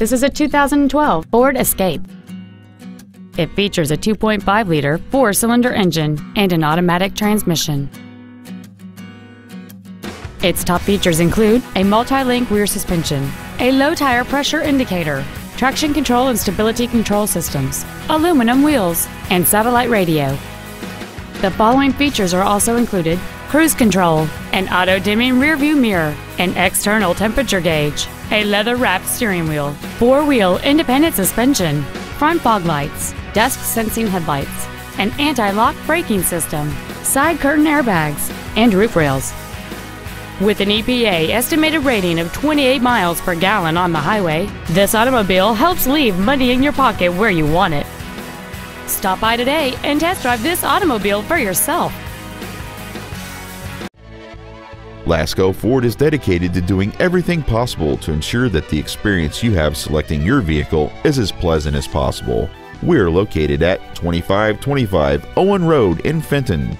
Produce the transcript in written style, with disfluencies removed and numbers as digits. This is a 2012 Ford Escape. It features a 2.5-liter four-cylinder engine and an automatic transmission. Its top features include a multi-link rear suspension, a low tire pressure indicator, traction control and stability control systems, aluminum wheels, and satellite radio. The following features are also included: cruise control, an auto-dimming rearview mirror, an external temperature gauge, a leather-wrapped steering wheel, four-wheel independent suspension, front fog lights, dusk-sensing headlights, an anti-lock braking system, side curtain airbags, and roof rails. With an EPA estimated rating of 28 miles per gallon on the highway, this automobile helps leave money in your pocket where you want it. Stop by today and test drive this automobile for yourself. Lasco Ford is dedicated to doing everything possible to ensure that the experience you have selecting your vehicle is as pleasant as possible. We're located at 2525 Owen Road in Fenton.